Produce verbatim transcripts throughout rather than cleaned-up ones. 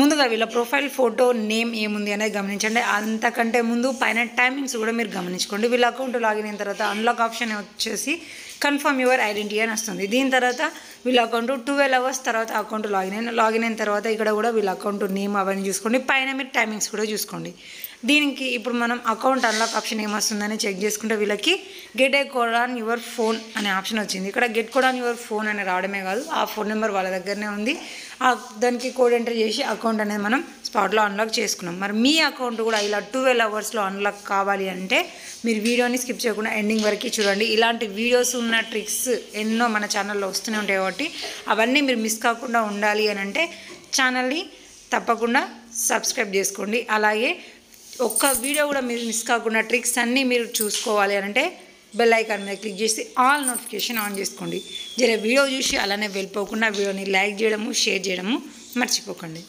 ముందుగా వీళ్ళ profile photo name ఏముంది అనేది గమనించండి. అంతకంటే ముందు పైన టైమింగ్స్ కూడా మీరు గమనించుకోండి. వీళ్ళ అకౌంట్ లాగిన్ అయిన తర్వాత అన్లాక్ ఆప్షన్ వచ్చేసి కన్ఫర్మ్ యువర్ ఐడెంటిటీ అని వస్తుంది. దీని తర్వాత వీళ్ళ అకౌంట్ ట్వెల్వ్ అవర్స్ తర్వాత అకౌంట్ లాగిన్ అయిన లాగిన్ అయిన తర్వాత ఇక్కడ కూడా వీళ్ళ అకౌంట్ నేమ్ అవన్నీ చూసుకోండి. పైన మీరు టైమింగ్స్ కూడా చూసుకోండి. దీనికి ఇప్పుడు మనం అకౌంట్ అన్లాక్ ఆప్షన్ ఏమొస్తుందని చెక్ చేసుకుంటే వీళ్ళకి get a code on your phone అనే ఆప్షన్ వచ్చింది. ఇక్కడ get code on your phone అని రావడమే కాదు, ఆ ఫోన్ నెంబర్ వాళ్ళ దగ్గరనే ఉంది. దానికి కోడ్ ఎంటర్ చేసి అకౌంట్ అనేది మనం స్పాట్లో అన్లాక్ చేసుకున్నాం. మరి మీ అకౌంట్ కూడా ఇలా ట్వెల్వ్ అవర్స్లో అన్లాక్ కావాలి అంటే మీరు వీడియోని స్కిప్ చేయకుండా ఎండింగ్ వరకు చూడండి. ఇలాంటి వీడియోస్ ఉన్న ట్రిక్స్ ఎన్నో మన ఛానల్లో వస్తూనే ఉంటాయి. కాబట్టి అవన్నీ మీరు మిస్ కాకుండా ఉండాలి అని అంటే ఛానల్ని తప్పకుండా సబ్స్క్రైబ్ చేసుకోండి. అలాగే ఒక్క వీడియో కూడా మీరు మిస్ కాకుండా ట్రిక్స్ అన్నీ మీరు చూసుకోవాలి అంటే బెల్ ఐకాన్ మీద క్లిక్ చేసి ఆల్ నోటిఫికేషన్ ఆన్ చేసుకోండి. జర వీడియో చూసి అలానే వెళ్ళిపోకుండా వీడియోని లైక్ చేయడము షేర్ చేయడము మర్చిపోకండి.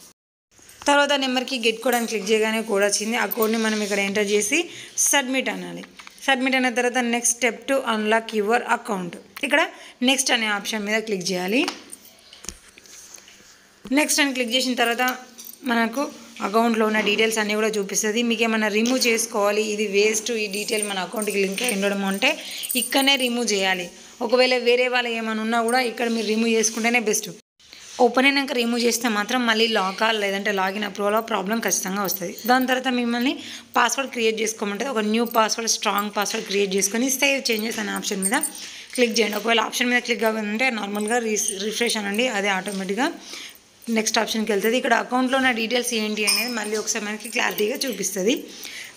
తర్వాత నెంబర్కి గెట్ కోడ్ అని క్లిక్ చేయగానే కోడ్ వచ్చింది. ఆ కోడ్ని మనం ఇక్కడ ఎంటర్ చేసి సబ్మిట్ అనాలి. సబ్మిట్ అయిన తర్వాత next step to unlock your account ఇక్కడ నెక్స్ట్ అనే ఆప్షన్ మీద క్లిక్ చేయాలి. నెక్స్ట్ అని క్లిక్ చేసిన తర్వాత మనకు అకౌంట్లో ఉన్న డీటెయిల్స్ అన్నీ కూడా చూపిస్తుంది. మీకు ఏమైనా రిమూవ్ చేసుకోవాలి, ఇది వేస్ట్, ఈ డీటెయిల్ మన అకౌంట్కి లింక్ అయి ఉండడం అంటే ఇక్కడనే రిమూవ్ చేయాలి. ఒకవేళ వేరే వాళ్ళు ఏమైనా ఉన్నా కూడా ఇక్కడ మీరు రిమూవ్ చేసుకుంటేనే బెస్ట్. ఓపెన్ అయినాక రిమూవ్ చేస్తే మాత్రం మళ్ళీ లాకాల్ లేదంటే లాగిన్ అప్రూవల్ ప్రాబ్లం ఖచ్చితంగా వస్తుంది. దాని తర్వాత మిమ్మల్ని పాస్వర్డ్ క్రియేట్ చేసుకోమంటే ఒక new password strong password create చేసుకొని సేవ్ చేంజెస్ అనే ఆప్షన్ మీద క్లిక్ చేయండి. ఒకవేళ ఆప్షన్ మీద క్లిక్ అవ్వాలంటే నార్మల్గా రిఫ్రెష్ అనండి, అదే ఆటోమేటిక్గా నెక్స్ట్ ఆప్షన్కి వెళ్తుంది. ఇక్కడ అకౌంట్లో ఉన్న డీటెయిల్స్ ఏంటి అనేది మళ్ళీ ఒకసారి మనకి క్లారిటీగా చూపిస్తుంది.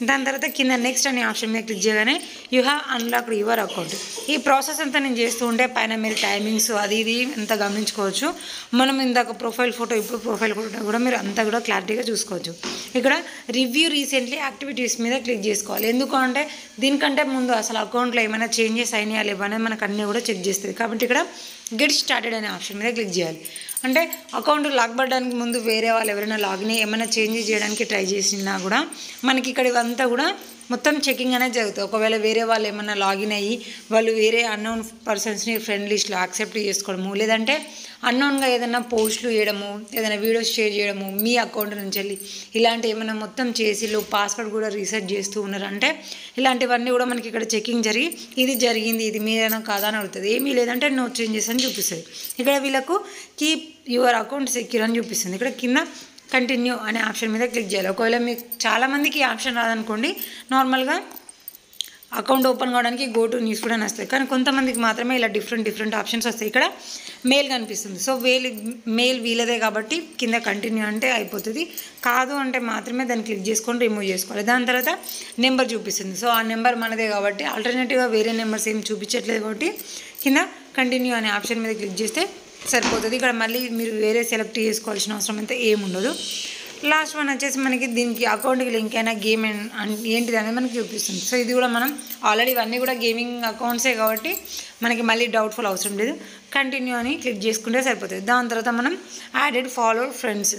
దాని తర్వాత కింద నెక్స్ట్ అనే ఆప్షన్ మీద క్లిక్ చేయగానే you have unlocked your account. ఈ ప్రాసెస్ అంతా నేను చేస్తూ ఉంటే పైన మీరు టైమింగ్స్ అది ఇది అంతా గమనించుకోవచ్చు. మనం ఇందాక ప్రొఫైల్ ఫోటో ఇప్పుడు ప్రొఫైల్ ఫోటో కూడా మీరు అంతా కూడా క్లారిటీగా చూసుకోవచ్చు. ఇక్కడ రివ్యూ రీసెంట్లీ యాక్టివిటీస్ మీద క్లిక్ చేసుకోవాలి. ఎందుకంటే దీనికంటే ముందు అసలు అకౌంట్లో ఏమైనా చేంజెస్ అయినాయా లేవా అనేది మనకు అన్నీ కూడా చెక్ చేస్తుంది. కాబట్టి ఇక్కడ గెట్ స్టార్టెడ్ అనే ఆప్షన్ మీద క్లిక్ చేయాలి. అంటే అకౌంట్ లాక్ పడడానికి ముందు వేరే వాళ్ళు ఎవరైనా లాగిన్ ఏమైనా చేంజెస్ చేయడానికి ట్రై చేసినా కూడా మనకి ఇక్కడ ఇవంతా కూడా మొత్తం చెకింగ్ అనేది జరుగుతుంది. ఒకవేళ వేరే వాళ్ళు ఏమైనా లాగిన్ అయ్యి వాళ్ళు వేరే అన్నోన్ పర్సన్స్ని ఫ్రెండ్ లిస్ట్లో యాక్సెప్ట్ చేసుకోవడము, లేదంటే అన్నోన్గా ఏదైనా పోస్టులు చేయడము, ఏదైనా వీడియోస్ షేర్ చేయడము మీ అకౌంట్ నుంచి వెళ్ళి ఇలాంటి ఏమైనా మొత్తం చేసి పాస్వర్డ్ కూడా రీసెర్చ్ చేస్తూ ఉన్నారంటే ఇలాంటివన్నీ కూడా మనకి ఇక్కడ చెకింగ్ జరిగి ఇది జరిగింది ఇది మీరేనా కాదా అని అడుగుతుంది. ఏమీ లేదంటే నో చేంజెస్ అని చూపిస్తుంది. ఇక్కడ వీళ్ళకు కీప్ యువర్ అకౌంట్ సెక్యూర్ అని చూపిస్తుంది. ఇక్కడ కింద కంటిన్యూ అనే ఆప్షన్ మీద క్లిక్ చేయాలి. ఒకవేళ మీకు చాలామందికి ఈ ఆప్షన్ రాదనుకోండి, నార్మల్గా అకౌంట్ ఓపెన్ కావడానికి గో టు న్యూస్ కూడా వస్తాయి. కానీ కొంతమందికి మాత్రమే ఇలా డిఫరెంట్ డిఫరెంట్ ఆప్షన్స్ వస్తాయి. ఇక్కడ మెయిల్ కనిపిస్తుంది. సో మెయిల్ మెయిల్ వీలదే కాబట్టి కింద కంటిన్యూ అంటే అయిపోతుంది. కాదు అంటే మాత్రమే దాన్ని క్లిక్ చేసుకొని రిమూవ్ చేసుకోవాలి. దాని తర్వాత నెంబర్ చూపిస్తుంది. సో ఆ నెంబర్ మనదే కాబట్టి ఆల్టర్నేటివ్గా వేరే నెంబర్స్ ఏమి చూపించట్లేదు కాబట్టి కింద కంటిన్యూ అనే ఆప్షన్ మీద క్లిక్ చేస్తే సరిపోతుంది. ఇక్కడ మళ్ళీ మీరు వేరే సెలెక్ట్ చేసుకోవాల్సిన అవసరం అయితే ఏముండదు. లాస్ట్ వన్ వచ్చేసి మనకి దీనికి అకౌంట్కి లింక్ అయిన గేమ్ ఏంటిది అనేది మనకి చూపిస్తుంది. సో ఇది కూడా మనం ఆల్రెడీ ఇవన్నీ కూడా గేమింగ్ అకౌంట్సే కాబట్టి మనకి మళ్ళీ డౌట్ఫుల్ అవసరం లేదు. కంటిన్యూ అని క్లిక్ చేసుకుంటే సరిపోతుంది. దాని తర్వాత మనం యాడెడ్ ఫాలో ఫ్రెండ్స్.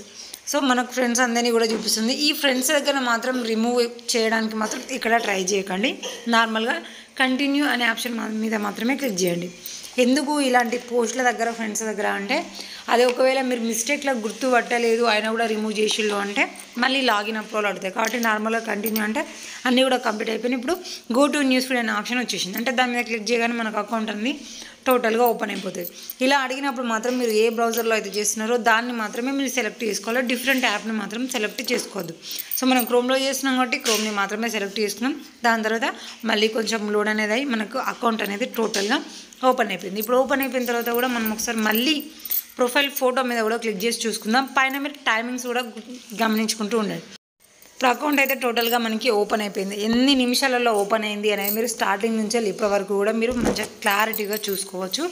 సో మనకు ఫ్రెండ్స్ అందరినీ కూడా చూపిస్తుంది. ఈ ఫ్రెండ్స్ దగ్గర మాత్రం రిమూవ్ చేయడానికి మాత్రం ఇక్కడ ట్రై చేయకండి. నార్మల్గా కంటిన్యూ అనే ఆప్షన్ మీద మాత్రమే క్లిక్ చేయండి. ఎందుకు ఇలాంటి పోస్టుల దగ్గర ఫ్రెండ్స్ దగ్గర అంటే అదే ఒకవేళ మీరు మిస్టేక్లో గుర్తుపట్టలేదు అయినా కూడా రిమూవ్ చేసిళ్ళు అంటే మళ్ళీ లాగిన్ అప్రూవల్ అవుతాయి. కాబట్టి నార్మల్గా కంటిన్యూ అంటే అన్నీ కూడా కంప్లీట్ అయిపోయినాయి. ఇప్పుడు గో టు న్యూస్ ఫీడ్ అనే ఆప్షన్ వచ్చేసింది. అంటే దాని మీద క్లిక్ చేయగానే మనకు అకౌంట్ అన్ని టోటల్గా ఓపెన్ అయిపోతుంది. ఇలా అడిగినప్పుడు మాత్రం మీరు ఏ బ్రౌజర్లో అయితే చేస్తున్నారో దాన్ని మాత్రమే మీరు సెలెక్ట్ చేసుకోవాలి. డిఫరెంట్ యాప్ని మాత్రం సెలెక్ట్ చేసుకోవద్దు. సో మనం క్రోమ్లో చేస్తున్నాం కాబట్టి క్రోమ్ని మాత్రమే సెలెక్ట్ చేసుకున్నాం. దాని తర్వాత మళ్ళీ కొంచెం లోడ్ అనేది అయ్యి మనకు అకౌంట్ అనేది టోటల్గా ఓపెన్ అయిపోయింది. ఇప్పుడు ఓపెన్ అయిపోయిన తర్వాత కూడా మనం ఒకసారి మళ్ళీ ప్రొఫైల్ ఫోటో మీద కూడా క్లిక్ చేసి చూసుకుందాం. పైన మీరు టైమింగ్స్ కూడా గమనించుకుంటూ ఉండాలి. ఇప్పుడు అకౌంట్ అయితే టోటల్గా మనకి ఓపెన్ అయిపోయింది. ఎన్ని నిమిషాలలో ఓపెన్ అయింది అనేది మీరు స్టార్టింగ్ నుంచి ఇప్పటి వరకు కూడా మీరు మంచిగా క్లారిటీగా చూసుకోవచ్చు.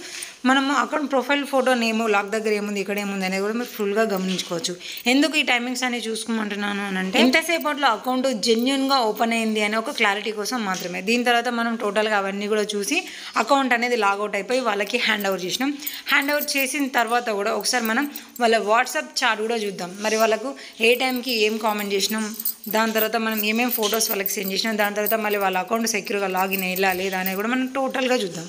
మనము account profile photo name lock దగ్గర ఏముంది ఇక్కడ ఏముంది అనేది కూడా మీరు ఫుల్గా గమనించుకోవచ్చు. ఎందుకు ఈ టైమింగ్స్ అనేవి చూసుకోమంటున్నాను అని అంటే ఎంతసేపట్లో అకౌంట్ జెన్యున్గా ఓపెన్ అయింది అనే ఒక క్లారిటీ కోసం మాత్రమే. దీని తర్వాత మనం టోటల్గా అవన్నీ కూడా చూసి అకౌంట్ అనేది లాగౌట్ అయిపోయి వాళ్ళకి హ్యాండ్ ఓవర్ చేసినాం. హ్యాండ్ ఓవర్ చేసిన తర్వాత కూడా ఒకసారి మనం వాళ్ళ వాట్సాప్ చాట్ కూడా చూద్దాం. మరి వాళ్ళకు ఏ టైంకి ఏం కామెంట్ చేసినాం, దాని తర్వాత మనం ఏమేమి ఫొటోస్ వాళ్ళకి సెండ్ చేసినాం, దాని తర్వాత మళ్ళీ వాళ్ళ అకౌంట్ సెక్యూర్గా లాగిన్ అయ్యేలా లేదా అనేది కూడా మనం టోటల్గా చూద్దాం.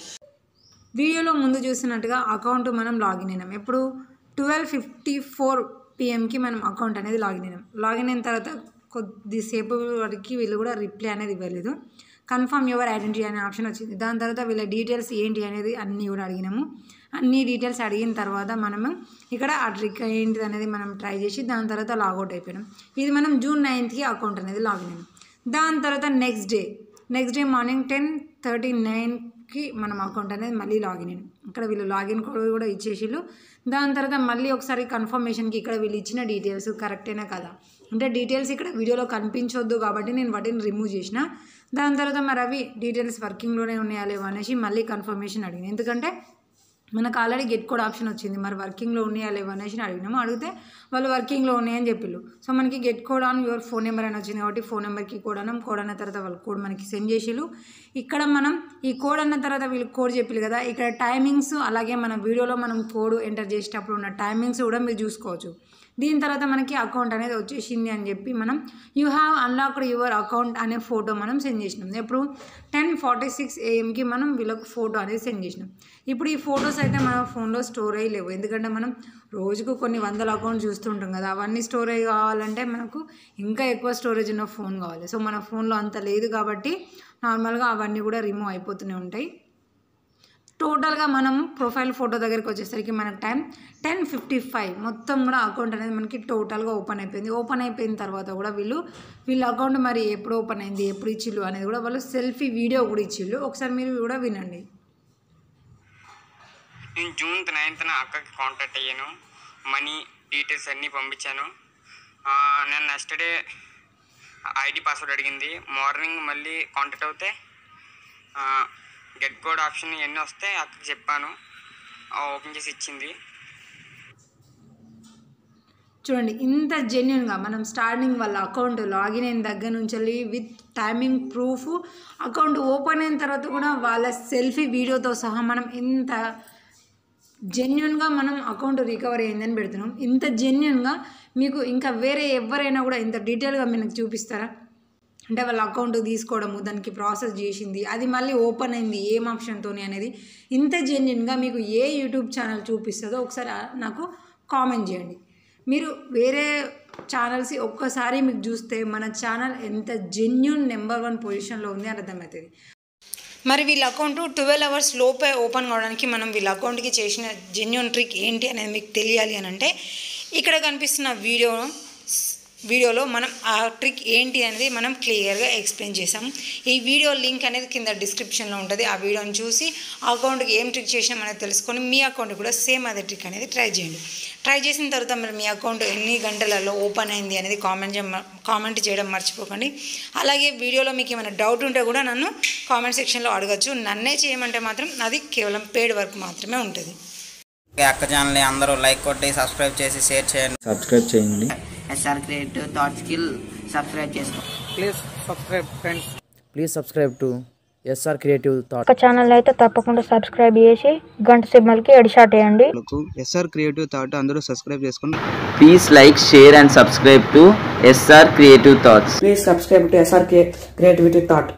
వీడియోలో ముందు చూసినట్టుగా అకౌంట్ మనం లాగిన్ అయినాం. ఎప్పుడు ట్వెల్వ్ ఫిఫ్టీ ఫోర్ पीएम की मैं अकौंट लागिन लागिन तरह కొద్ది సేపు వరకు వీళ్ళు కూడా రిప్లై అనేది ఇవ్వలేదు. కన్ఫర్మ్ యువర్ ఐడెంటిటీ అనే ఆప్షన్ వచ్చింది. దాని తర్వాత వీళ్ళ డీటెయిల్స్ ఏంటి అనేది అన్నీ కూడా అడిగినాము. అన్ని డీటెయిల్స్ అడిగిన తర్వాత మనము ఇక్కడ ఆ ట్రిక్ ఏంటి అనేది మనం ట్రై చేసి దాని తర్వాత లాగౌట్ అయిపోయాం. ఇది మనం జూన్ నైన్త్కి అకౌంట్ అనేది లాగిన్ అయ్యాం. దాని తర్వాత next day next day morning ten thirty నైన్కి మనం అకౌంట్ అనేది మళ్ళీ లాగిన్ అయ్యాం. ఇక్కడ వీళ్ళు లాగిన్ కోడ్ కూడా ఇచ్చేసిళ్ళు. దాని తర్వాత మళ్ళీ ఒకసారి కన్ఫర్మేషన్కి ఇక్కడ వీళ్ళు ఇచ్చిన డీటెయిల్స్ కరెక్టేనా కదా అంటే డీటెయిల్స్ ఇక్కడ వీడియోలో కనిపించొద్దు కాబట్టి నేను వాటిని రిమూవ్ చేసిన. దాని తర్వాత మరి అవి డీటెయిల్స్ వర్కింగ్లోనే ఉన్నాయా లేవా అనేసి మళ్ళీ కన్ఫర్మేషన్ అడిగిన. ఎందుకంటే మనకు ఆల్రెడీ గెట్ కోడ్ ఆప్షన్ వచ్చింది, మరి వర్కింగ్లో ఉన్నాయా లేవా అనేసి అడిగినాము. అడిగితే వాళ్ళు వర్కింగ్లో ఉన్నాయని చెప్పిళ్ళు. సో మనకి get code on your phone number అని వచ్చింది కాబట్టి ఫోన్ నెంబర్కి కోడ్ అన్నాం. కోడ్ అన్న తర్వాత వాళ్ళు కోడ్ మనకి సెండ్ చేసిళ్ళు. ఇక్కడ మనం ఈ కోడ్ అన్న తర్వాత వీళ్ళు కోడ్ చెప్పిళ్ళు కదా, ఇక్కడ టైమింగ్స్ అలాగే మన వీడియోలో మనం కోడ్ ఎంటర్ చేసేటప్పుడు ఉన్న టైమింగ్స్ కూడా మీరు చూసుకోవచ్చు. దీని తర్వాత మనకి అకౌంట్ అనేది వచ్చేసింది అని చెప్పి మనం you have unlocked your account అనే ఫోటో మనం సెండ్ చేసినాం. ఎప్పుడు టెన్ ఫార్టీ సిక్స్ ఏఎంకి మనం వీళ్ళకి ఫోటో అనేది సెండ్ చేసినాం. ఇప్పుడు ఈ ఫొటోస్ అయితే మన ఫోన్లో స్టోర్ అయ్యలేవు, ఎందుకంటే మనం రోజుకు కొన్ని వందల అకౌంట్ చూస్తుంటాం కదా. అవన్నీ స్టోర్ అయ్యి కావాలంటే మనకు ఇంకా ఎక్కువ స్టోరేజ్ ఉన్న ఫోన్ కావాలి. సో మన ఫోన్లో అంత లేదు కాబట్టి నార్మల్గా అవన్నీ కూడా రిమూవ్ అయిపోతూనే ఉంటాయి. టోటల్గా మనం ప్రొఫైల్ ఫోటో దగ్గరికి వచ్చేసరికి మనకు టైం టెన్ ఫిఫ్టీ ఫైవ్ మొత్తం కూడా అకౌంట్ అనేది మనకి టోటల్గా ఓపెన్ అయిపోయింది. ఓపెన్ అయిపోయిన తర్వాత కూడా వీళ్ళు వీళ్ళ అకౌంట్ మరి ఎప్పుడు ఓపెన్ అయింది ఎప్పుడు ఇచ్చిళ్ళు అనేది కూడా వాళ్ళు సెల్ఫీ వీడియో కూడా ఇచ్చిళ్ళు. ఒకసారి మీరు కూడా వినండి. నేను జూన్ నైన్త్న అక్కకి కాంటాక్ట్ అయ్యాను, మనీ డీటెయిల్స్ అన్నీ పంపించాను. నేను నెక్స్ట్ డే ఐడి పాస్వర్డ్ అడిగింది. మార్నింగ్ మళ్ళీ కాంటాక్ట్ అవుతే గెట్ కోడ్ ఆప్షన్ ఇవన్నీ వస్తే అక్కడికి చెప్పాను, ఓపెన్ చేసి ఇచ్చింది. చూడండి, ఇంత జెన్యున్గా మనం స్టార్టింగ్ వాళ్ళ అకౌంట్ లాగిన్ అయిన దగ్గర నుంచి వెళ్ళి with timing proof account open అయిన తర్వాత కూడా వాళ్ళ సెల్ఫీ వీడియోతో సహా మనం ఇంత జెన్యున్గా మనం అకౌంట్ రికవర్ అయ్యిందని పెడుతున్నాం. ఇంత జెన్యున్గా మీకు ఇంకా వేరే ఎవరైనా కూడా ఇంత డీటెయిల్గా మీకు చూపిస్తారా? అంటే వాళ్ళ అకౌంట్ తీసుకోవడము, దానికి ప్రాసెస్ చేసింది, అది మళ్ళీ ఓపెన్ అయింది ఏం ఆప్షన్తోని అనేది ఇంత జెన్యున్గా మీకు ఏ యూట్యూబ్ ఛానల్ చూపిస్తుందో ఒకసారి నాకు కామెంట్ చేయండి. మీరు వేరే ఛానల్స్ ఒక్కసారి మీకు చూస్తే మన ఛానల్ ఎంత జెన్యున్ నెంబర్ వన్ పొజిషన్లో ఉంది అని అర్థమవుతుంది. మరి వీళ్ళ అకౌంట్ ట్వెల్వ్ అవర్స్ లోపే ఓపెన్ కావడానికి మనం వీళ్ళ అకౌంట్కి చేసిన జెన్యున్ ట్రిక్ ఏంటి అనేది మీకు తెలియాలి అని అంటే ఇక్కడ కనిపిస్తున్న వీడియో వీడియోలో మనం ఆ ట్రిక్ ఏంటి అనేది మనం క్లియర్గా ఎక్స్ప్లెయిన్ చేసాం. ఈ వీడియో లింక్ అనేది కింద డిస్క్రిప్షన్లో ఉంటుంది. ఆ వీడియోని చూసి అకౌంట్కి ఏం ట్రిక్ చేసినాం అనేది తెలుసుకొని మీ అకౌంట్ కూడా సేమ్ అదే ట్రిక్ అనేది ట్రై చేయండి. ట్రై చేసిన తర్వాత మరి మీ అకౌంట్ ఎన్ని గంటలలో ఓపెన్ అయింది అనేది కామెంట్ కామెంట్ చేయడం మర్చిపోకండి. అలాగే వీడియోలో మీకు ఏమైనా డౌట్ ఉంటే కూడా నన్ను కామెంట్ సెక్షన్లో అడగచ్చు. నన్నే చేయమంటే మాత్రం అది కేవలం పేడ్ వర్క్ మాత్రమే ఉంటుంది. అక్క ఛానల్ని అందరూ లైక్ కొట్టి సబ్స్క్రైబ్ చేసి షేర్ చేయండి. సబ్స్క్రైబ్ చేయండి. S R Creative Thought Skill subscribe చేసుకోండి. Please subscribe friends. Please subscribe to S R Creative Thought. ఒక ఛానల్ అయితే తప్పకుండా సబ్స్క్రైబ్ చేసి గంట సింబల్ కి ఎడ్ షాట్ చేయండి. S R Creative Thought అందరూ సబ్స్క్రైబ్ చేసుకోండి. Please like share and subscribe to S R Creative Thoughts. Please subscribe to S R Creative Thought.